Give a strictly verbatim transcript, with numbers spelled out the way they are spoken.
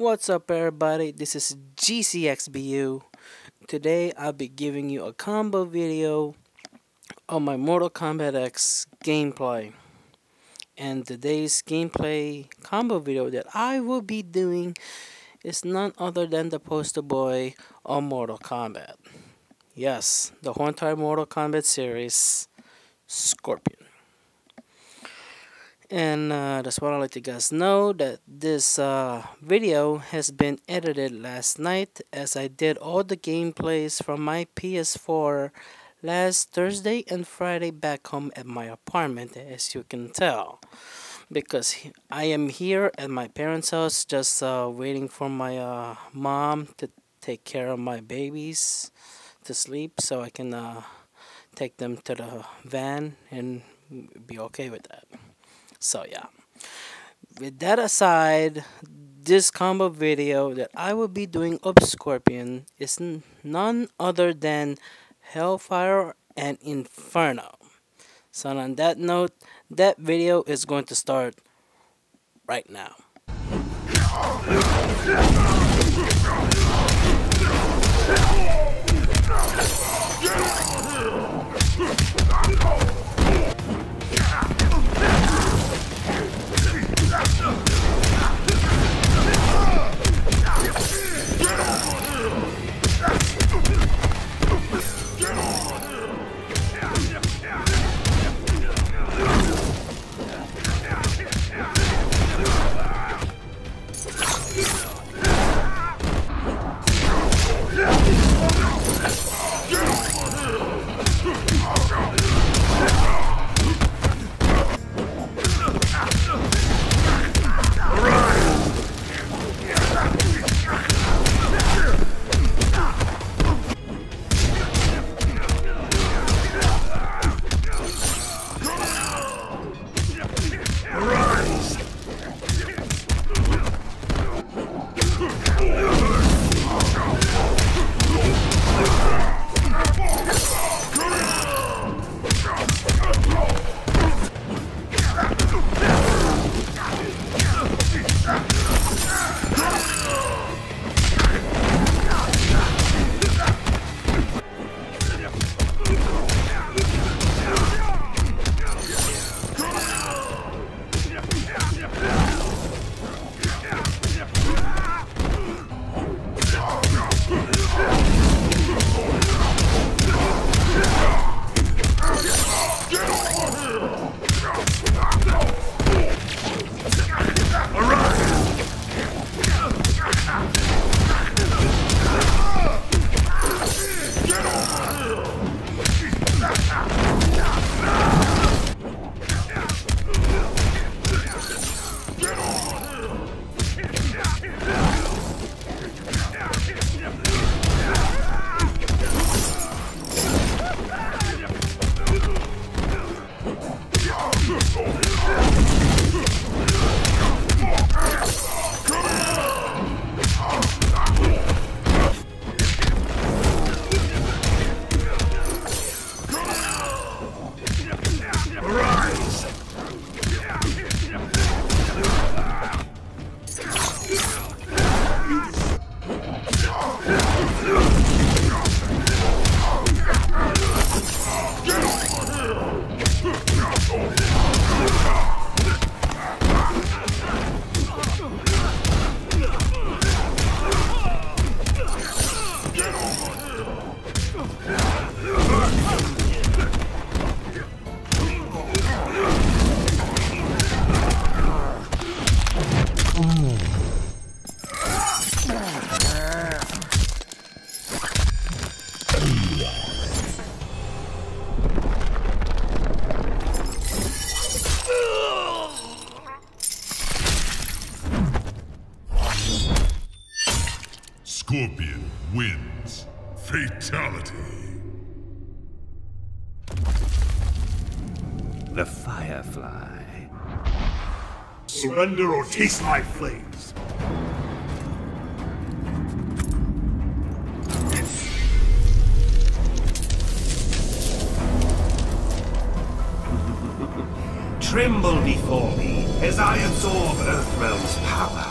What's up, everybody? This is G C X B U. Today I'll be giving you a combo video on my Mortal Kombat X gameplay. And today's gameplay combo video that I will be doing is none other than the poster boy on Mortal Kombat. Yes, the whole entire Mortal Kombat series, Scorpion. And uh, that's what I'd like you guys know, that this uh, video has been edited last night, as I did all the gameplays from my P S four last Thursday and Friday back home at my apartment, as you can tell. Because I am here at my parents' house just uh, waiting for my uh, mom to take care of my babies to sleep so I can uh, take them to the van and be okay with that. So yeah, with that aside, this combo video that I will be doing of Scorpion is none other than Hellfire and Inferno. So on that note, that video is going to start right now. Scorpion wins. Fatality. The Firefly. Surrender or taste my flames. Tremble before me as I absorb Earthrealm's power.